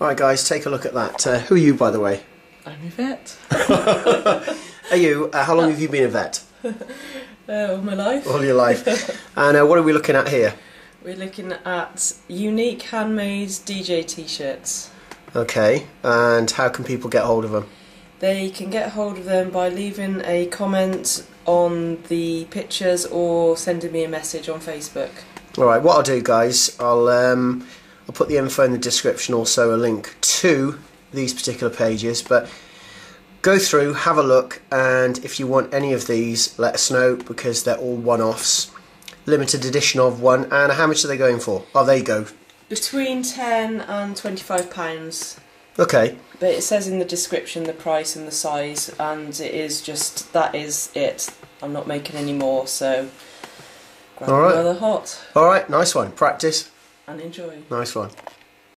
Alright guys, take a look at that. Who are you, by the way? I'm a vet. Are you? How long have you been a vet? All my life. All your life. And what are we looking at here? We're looking at unique handmade DJ t-shirts. Okay, and how can people get hold of them? They can get hold of them by leaving a comment on the pictures or sending me a message on Facebook. Alright, what I'll do guys, I'll put the info in the description, also a link to these particular pages, but go through, have a look, and if you want any of these let us know, because they're all one-offs, limited edition of one. And how much are they going for? Oh, there you go. Between £10 and £25. Okay. But it says in the description the price and the size, and it is just, that is it. I'm not making any more, so grab another hot. Alright, nice one. Practice. And enjoy. Nice one.